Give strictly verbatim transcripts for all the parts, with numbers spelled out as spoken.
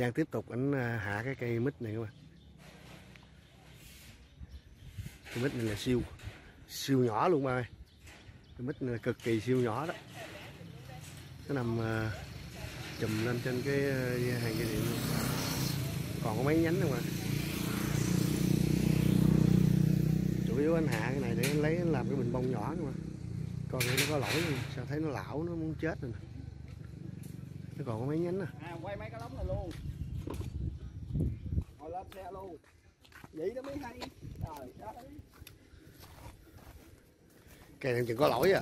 Giang tiếp tục ảnh hạ cái cây mít này các bạn. Cái mít này là siêu siêu nhỏ luôn ba ơi. Cái mít này là cực kỳ siêu nhỏ đó. Nó nằm uh, chùm lên trên cái uh, hàng dây điện luôn. Còn có mấy nhánh nữa mà. Chủ yếu anh hạ cái này để anh lấy anh làm cái bình bông nhỏ nữa mà. Coi nó có lỗi không? Sao thấy nó lão, nó muốn chết rồi nè. Nó còn có mấy nhánh nè. À, quay mấy cái lóng này luôn. Ngồi lên xe luôn. Vậy nó mới hay. Trời đất ơi. Cây này chừng có lỗi à.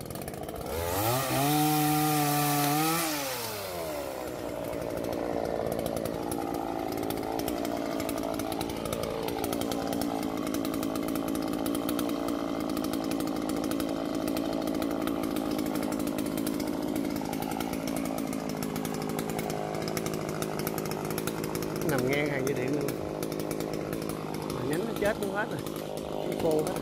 Nằm ngang hàng dây điện luôn. Mà nhánh nó chết luôn hết rồi. Nó khô hết rồi.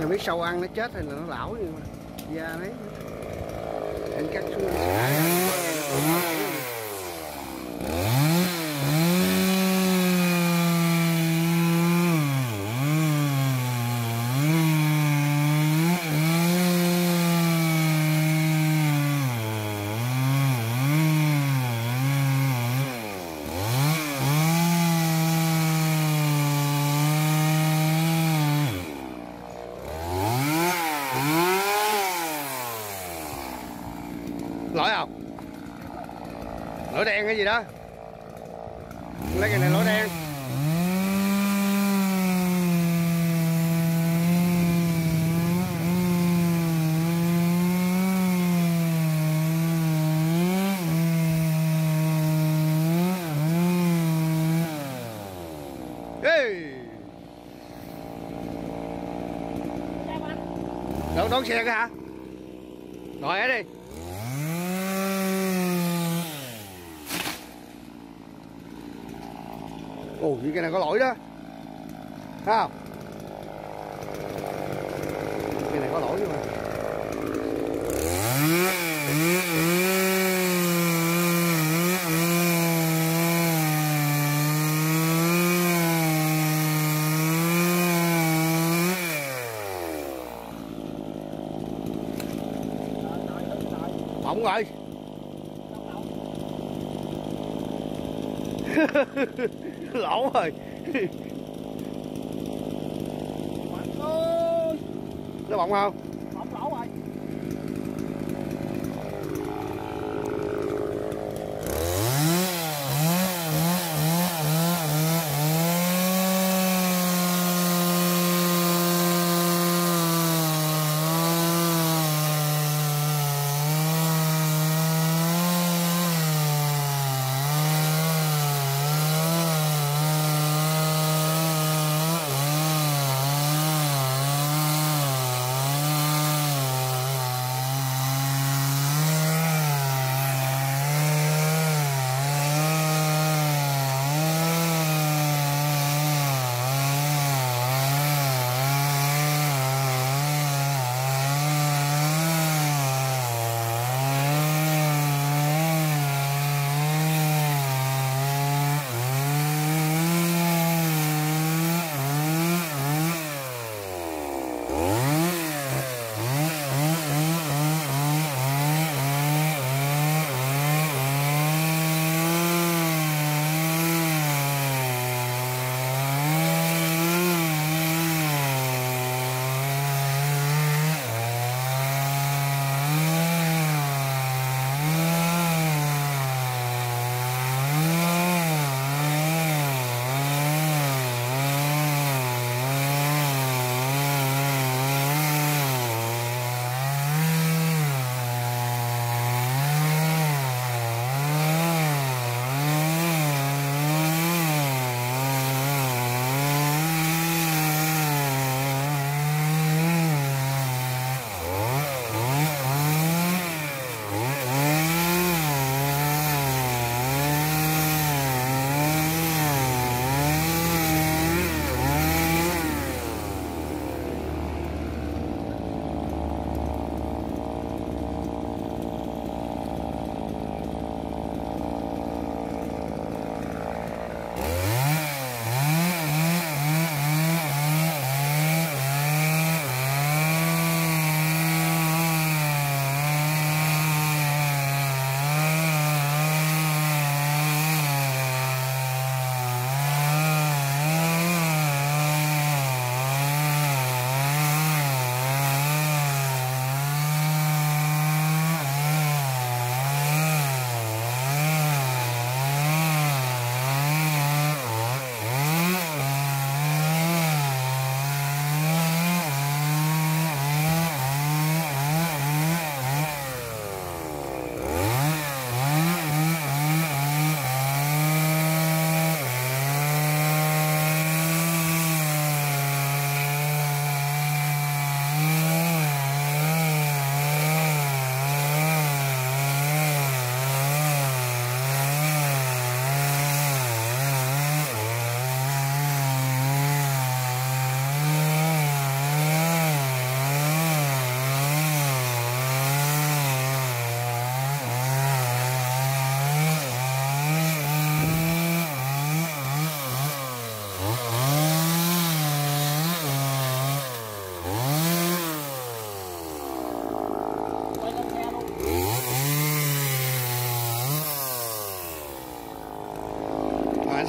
Mình biết sâu ăn nó chết hay là nó lão gì mà da đấy anh cắt xuống. Lỗi không? Lỗi đen cái gì đó. Lấy cái này lỗi đen. Ê! Đón, đón xe kìa hả? Đòi ở đi. Ồ, cái này có lỗi đó. Thấy không? Cái này có lỗi luôn mà. Bỏng rồi. Lỗ rồi. Nó bọng không? Bọng lỗ rồi.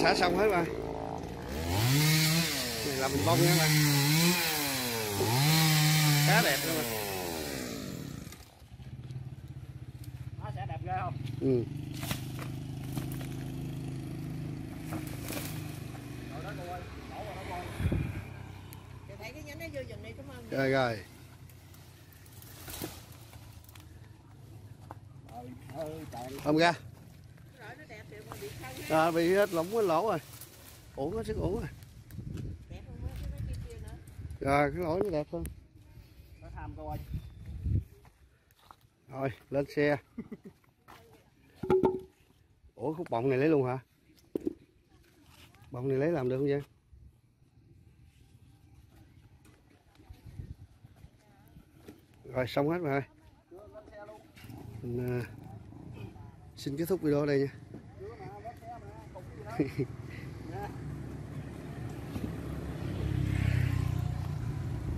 Xả xong hết rồi. Này là mình bông nha các bạn. Khá đẹp luôn. Nó sẽ đẹp ghê không? Ừ. Rồi đó cô ơi, đổ rồi đó cô ơi. Để thấy cái nhánh nó vô dần đi cảm ơn. Rồi rồi. Ôm ra. À, bị hết lỏng cái lỗ rồi, uổng nó sức uổng rồi. Đẹp hơn mấy cái kia kia nữa. Rồi cái lỗ nó đẹp hơn. Nó tham cô ơi. Rồi lên xe. Ủa khúc bọng này lấy luôn hả? Bọng này lấy làm được không vậy? Rồi xong hết rồi. Mình, uh, xin kết thúc video ở đây nha.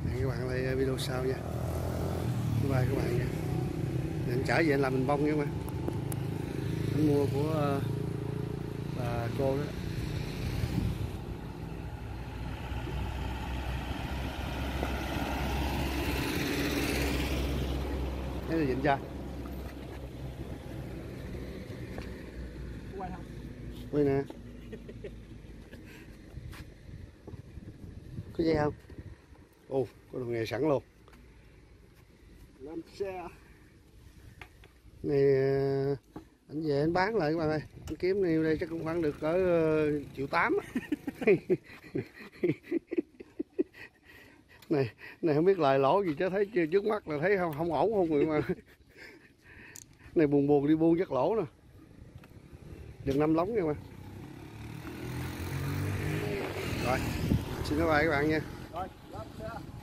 Hẹn các bạn lại video sau nha. Bye bye các bạn nha. Mình chở về làm mình bông nha các bạn. Mình mua của và cô đó. Thế là dịnh ra quay không? Quay nè. Có dây không? Ồ, có đồ nghề sẵn luôn. Làm xe này anh về anh bán lại các bạn ơi, anh kiếm này đây chắc cũng khoảng được cỡ triệu tám này này, không biết lời lỗ gì chứ thấy trước mắt là thấy không, không ổn không người mà này buồn buồn đi buông chắc lỗ nè, đừng năm lóng nha mà. Rồi xin các bạn các bạn nha. Rồi,